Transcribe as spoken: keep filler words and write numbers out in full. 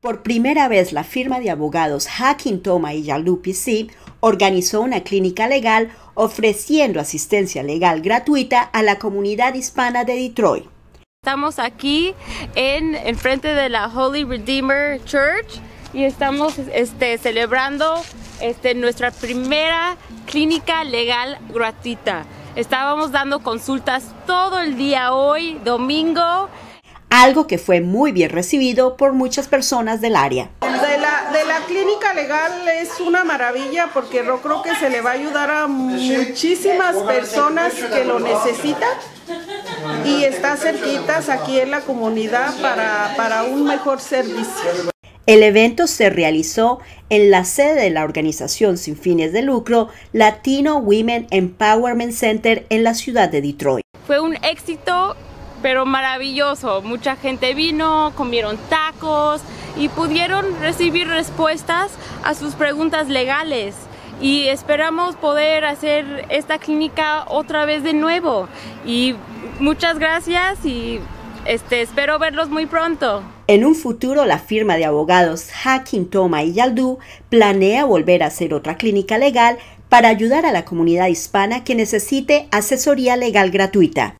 Por primera vez, la firma de abogados Hakim, Toma y Yaldoo P C organizó una clínica legal ofreciendo asistencia legal gratuita a la comunidad hispana de Detroit. Estamos aquí en, en frente de la Holy Redeemer Church y estamos este, celebrando este, nuestra primera clínica legal gratuita. Estábamos dando consultas todo el día hoy, domingo. Algo que fue muy bien recibido por muchas personas del área. De la, de la clínica legal es una maravilla porque yo creo que se le va a ayudar a muchísimas personas que lo necesitan y está cerquitas aquí en la comunidad para, para un mejor servicio. El evento se realizó en la sede de la organización sin fines de lucro Latino Women Empowerment Center en la ciudad de Detroit. Fue un éxito, pero maravilloso. Mucha gente vino, comieron tacos y pudieron recibir respuestas a sus preguntas legales. Y esperamos poder hacer esta clínica otra vez de nuevo. Y muchas gracias y este, espero verlos muy pronto. En un futuro, la firma de abogados Hakim, Toma y Yaldoo planea volver a hacer otra clínica legal para ayudar a la comunidad hispana que necesite asesoría legal gratuita.